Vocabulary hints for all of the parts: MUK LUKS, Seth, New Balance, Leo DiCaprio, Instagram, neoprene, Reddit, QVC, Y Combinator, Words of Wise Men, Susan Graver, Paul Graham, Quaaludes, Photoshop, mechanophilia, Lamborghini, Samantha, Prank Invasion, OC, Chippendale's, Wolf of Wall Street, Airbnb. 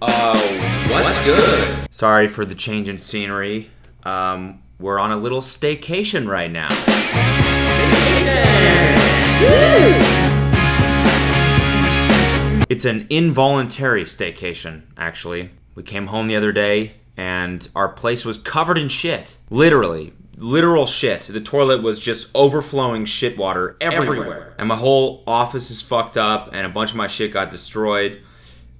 What's good? Sorry for the change in scenery. We're on a little staycation right now. Staycation! Woo! It's an involuntary staycation, actually. We came home the other day and our place was covered in shit. Literally. Literal shit. The toilet was just overflowing shit water everywhere. And my whole office is fucked up and a bunch of my shit got destroyed.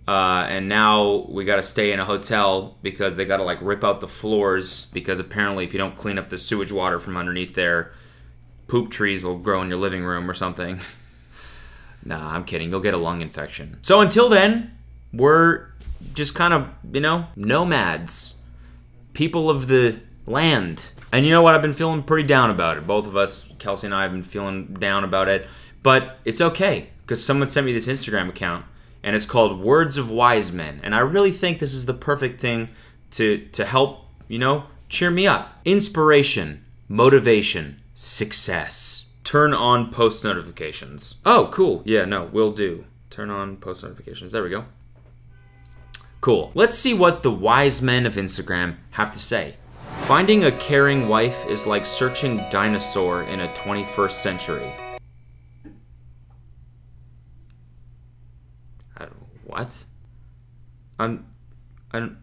And now we gotta stay in a hotel because they gotta like rip out the floors because apparently if you don't clean up the sewage water from underneath there, poop trees will grow in your living room or something. Nah, I'm kidding. You'll get a lung infection. So until then, we're just kind of, you know, nomads. People of the land. And you know what? I've been feeling pretty down about it. Both of us, Kelsey and I, have been feeling down about it. But it's okay because someone sent me this Instagram account. And it's called Words of Wise Men. And I really think this is the perfect thing to help, you know, cheer me up. Inspiration, motivation, success. Turn on post notifications. Oh, cool. Yeah, no, will do. Turn on post notifications. There we go. Cool. Let's see what the wise men of Instagram have to say. Finding a caring wife is like searching dinosaur in a 21st century. What? I don't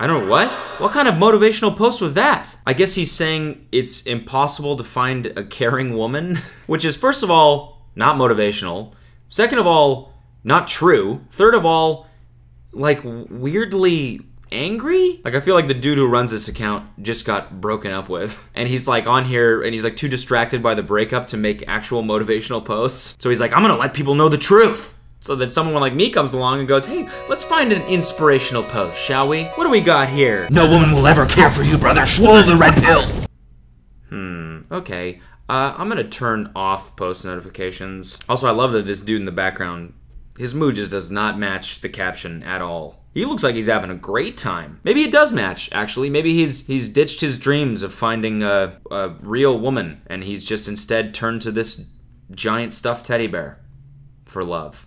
know what? What kind of motivational post was that? I guess he's saying it's impossible to find a caring woman, which is, first of all, not motivational. Second of all, not true. Third of all, like, weirdly angry? Like, I feel like the dude who runs this account just got broken up with. And he's like on here and he's like too distracted by the breakup to make actual motivational posts. So he's like, I'm gonna let people know the truth. So that someone like me comes along and goes, hey, let's find an inspirational post, shall we? What do we got here? No woman will ever care for you, brother. Swallow the red pill. Okay. I'm gonna turn off post notifications. Also, I love that this dude in the background, his mood just does not match the caption at all. He looks like he's having a great time. Maybe it does match, actually. Maybe he's ditched his dreams of finding a real woman, and he's just instead turned to this giant stuffed teddy bear for love.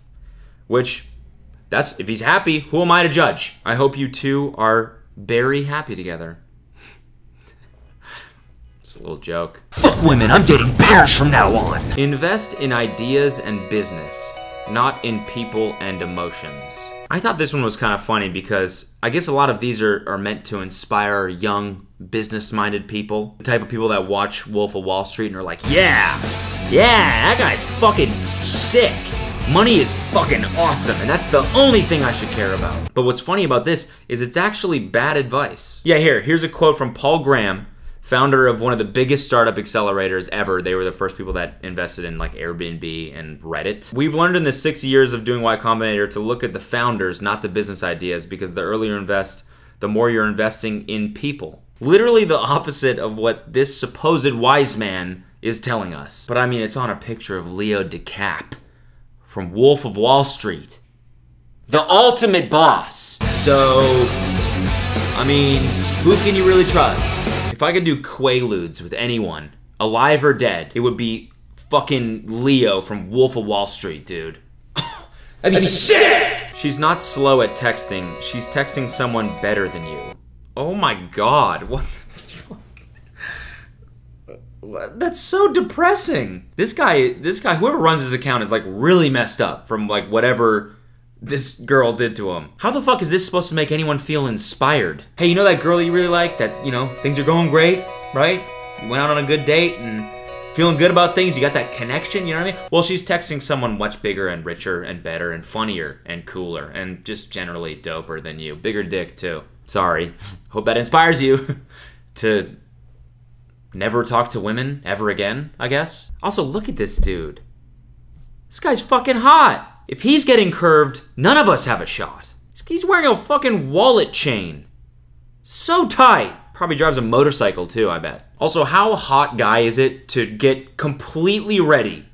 Which, that's, if he's happy, who am I to judge? I hope you two are very happy together. Just a little joke. Fuck women, I'm dating bears from now on. Invest in ideas and business, not in people and emotions. I thought this one was kind of funny because I guess a lot of these are meant to inspire young, business-minded people. The type of people that watch Wolf of Wall Street and are like, yeah, that guy's fucking sick. Money is fucking awesome, and that's the only thing I should care about. But what's funny about this is it's actually bad advice. Yeah, here's a quote from Paul Graham, founder of one of the biggest startup accelerators ever. They were the first people that invested in like Airbnb and Reddit. We've learned in the 6 years of doing Y Combinator to look at the founders, not the business ideas, because the earlier you invest, the more you're investing in people. Literally the opposite of what this supposed wise man is telling us. But I mean, it's on a picture of Leo DiCaprio from Wolf of Wall Street. The ultimate boss. So, I mean, who can you really trust? If I could do Quaaludes with anyone, alive or dead, it would be fucking Leo from Wolf of Wall Street, dude. That'd be sick! She's not slow at texting. She's texting someone better than you. Oh my God, what the fuck? That's so depressing. This guy, whoever runs his account is like really messed up from like whatever this girl did to him. How the fuck is this supposed to make anyone feel inspired? Hey, you know that girl you really like that, you know, things are going great, right? You went out on a good date and feeling good about things. You got that connection, you know what I mean? Well, she's texting someone much bigger and richer and better and funnier and cooler and just generally doper than you. Bigger dick too. Sorry. Hope that inspires you to never talk to women ever again, I guess. Also, look at this dude. This guy's fucking hot. If he's getting curved, none of us have a shot. He's wearing a fucking wallet chain. So tight. Probably drives a motorcycle too, I bet. Also, how hot guy is it to get completely ready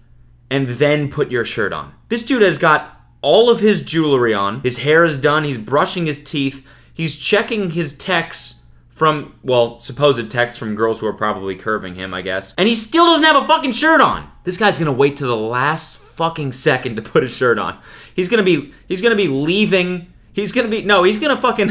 and then put your shirt on? This dude has got all of his jewelry on. His hair is done. He's brushing his teeth. He's checking his texts. From, well, supposed texts from girls who are probably curving him, I guess. And he still doesn't have a fucking shirt on. This guy's gonna wait till the last fucking second to put his shirt on. He's gonna be leaving He's gonna be, no, he's gonna fucking,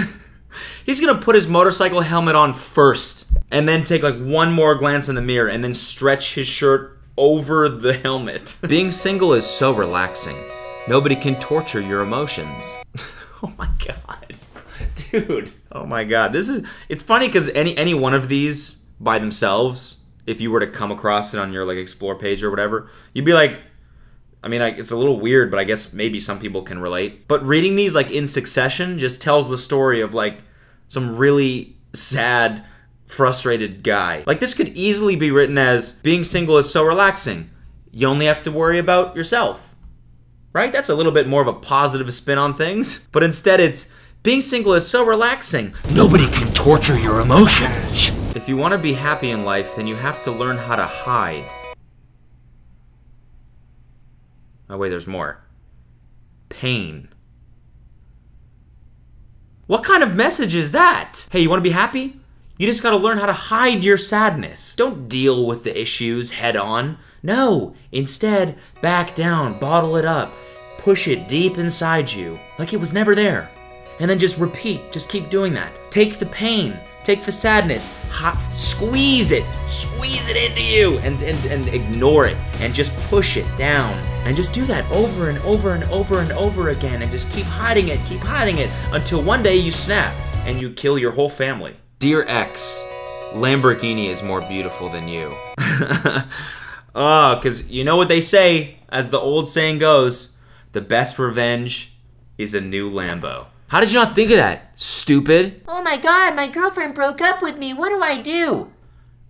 he's gonna put his motorcycle helmet on first and then take like one more glance in the mirror and then stretch his shirt over the helmet. Being single is so relaxing. Nobody can torture your emotions. Oh my God, dude. Oh my God, this is, it's funny because any one of these by themselves, if you were to come across it on your like explore page or whatever, you'd be like, I mean, it's a little weird, but I guess maybe some people can relate. But reading these like in succession just tells the story of like some really sad, frustrated guy. Like this could easily be written as being single is so relaxing. You only have to worry about yourself, right? That's a little bit more of a positive spin on things, but instead it's being single is so relaxing. Nobody can torture your emotions. If you want to be happy in life, then you have to learn how to hide. Oh wait, there's more. Pain. What kind of message is that? Hey, you wanna be happy? You just gotta learn how to hide your sadness. Don't deal with the issues head on. No, instead, back down, bottle it up, push it deep inside you, like it was never there. And then just repeat, just keep doing that. Take the pain, take the sadness, squeeze it into you, and ignore it, and just push it down. And just do that over and over and over and over again, and just keep hiding it, until one day you snap, and you kill your whole family. Dear ex, Lamborghini is more beautiful than you. Oh, cause you know what they say, as the old saying goes, the best revenge is a new Lambo. How did you not think of that, stupid? Oh my God, my girlfriend broke up with me, what do I do?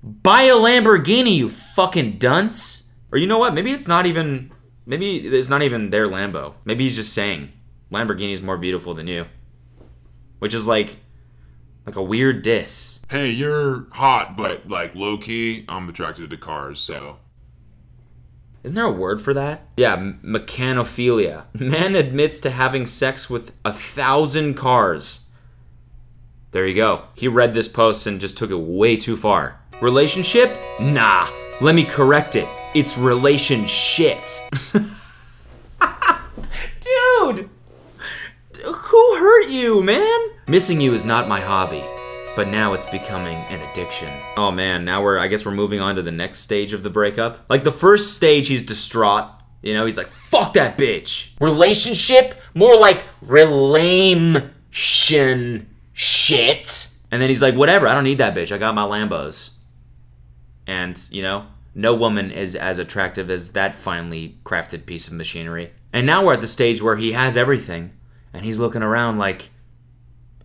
Buy a Lamborghini, you fucking dunce. Or you know what, maybe it's not even their Lambo. Maybe he's just saying, Lamborghini's more beautiful than you. Which is like a weird diss. Hey, you're hot, but like low-key, I'm attracted to cars, so. Isn't there a word for that? Yeah, mechanophilia. Man admits to having sex with 1,000 cars. There you go. He read this post and just took it way too far. Relationship? Nah, let me correct it. It's relationship. Dude, who hurt you, man? Missing you is not my hobby, but now it's becoming an addiction. Oh man, now I guess we're moving on to the next stage of the breakup. Like the first stage, he's distraught. You know, he's like, fuck that bitch. Relationship? More like relation shit. And then he's like, whatever, I don't need that bitch. I got my Lambos. And you know, no woman is as attractive as that finely crafted piece of machinery. And now we're at the stage where he has everything, and he's looking around like,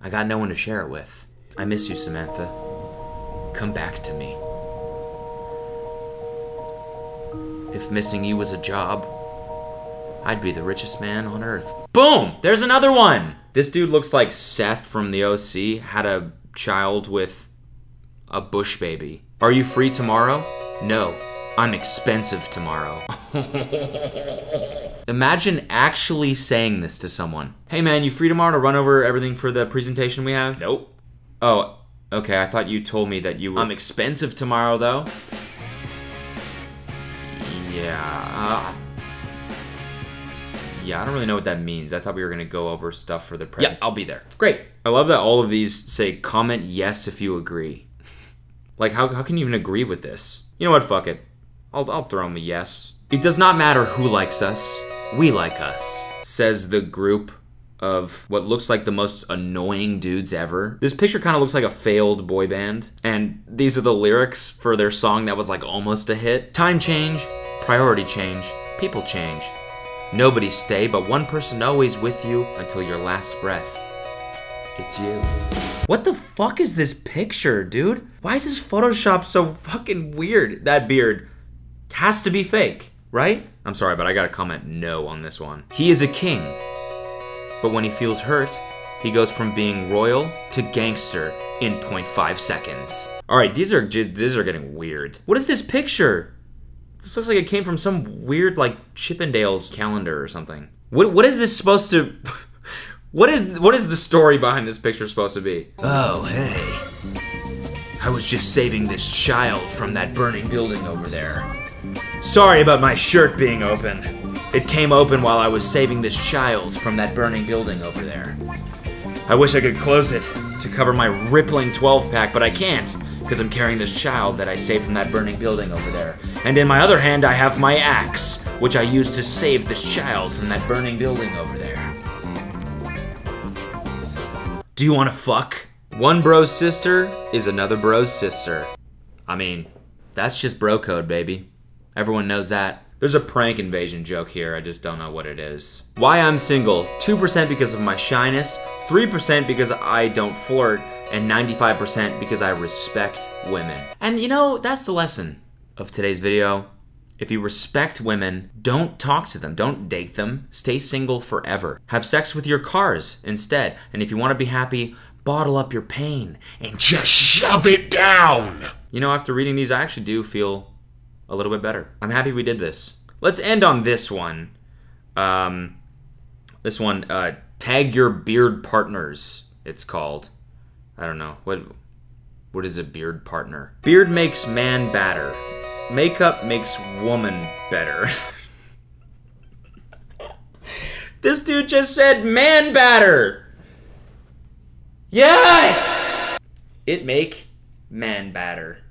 I got no one to share it with. I miss you, Samantha. Come back to me. If missing you was a job, I'd be the richest man on earth. Boom! There's another one! This dude looks like Seth from the OC, had a child with a bush baby. Are you free tomorrow? No, I'm expensive tomorrow. Imagine actually saying this to someone. Hey man, you free tomorrow to run over everything for the presentation we have? Nope. Oh, okay, I thought you told me that you were- I'm expensive tomorrow though. Yeah. Yeah, I don't really know what that means. I thought we were gonna go over stuff for the present. Yeah, I'll be there. Great. I love that all of these say comment yes if you agree. Like how can you even agree with this? You know what, fuck it. I'll throw him a yes. It does not matter who likes us, we like us, says the group of what looks like the most annoying dudes ever. This picture kind of looks like a failed boy band, and these are the lyrics for their song that was like almost a hit. Time change, priority change, people change. Nobody stay but one person always with you until your last breath. It's you. What the fuck is this picture, dude? Why is this Photoshop so fucking weird? That beard has to be fake, right? I'm sorry, but I gotta comment no on this one. He is a king, but when he feels hurt, he goes from being royal to gangster in 0.5 seconds. All right, these are getting weird. What is this picture? This looks like it came from some weird like Chippendale's calendar or something. What is this supposed to? What is the story behind this picture supposed to be? Oh, hey. I was just saving this child from that burning building over there. Sorry about my shirt being open. It came open while I was saving this child from that burning building over there. I wish I could close it to cover my rippling 12-pack, but I can't, because I'm carrying this child that I saved from that burning building over there. And in my other hand, I have my axe, which I used to save this child from that burning building over there. Do you want to fuck? One bro's sister is another bro's sister. I mean, that's just bro code, baby. Everyone knows that. There's a prank invasion joke here, I just don't know what it is. Why I'm single, 2% because of my shyness, 3% because I don't flirt, and 95% because I respect women. And you know, that's the lesson of today's video. If you respect women, don't talk to them, don't date them, stay single forever. Have sex with your cars instead, and if you want to be happy, bottle up your pain and just shove it down. You know, after reading these, I actually do feel a little bit better. I'm happy we did this. Let's end on this one. Tag your beard partners, it's called. I don't know. What is a beard partner? Beard makes man badder. Makeup makes woman better. This dude just said man badder. Yes! It make man badder.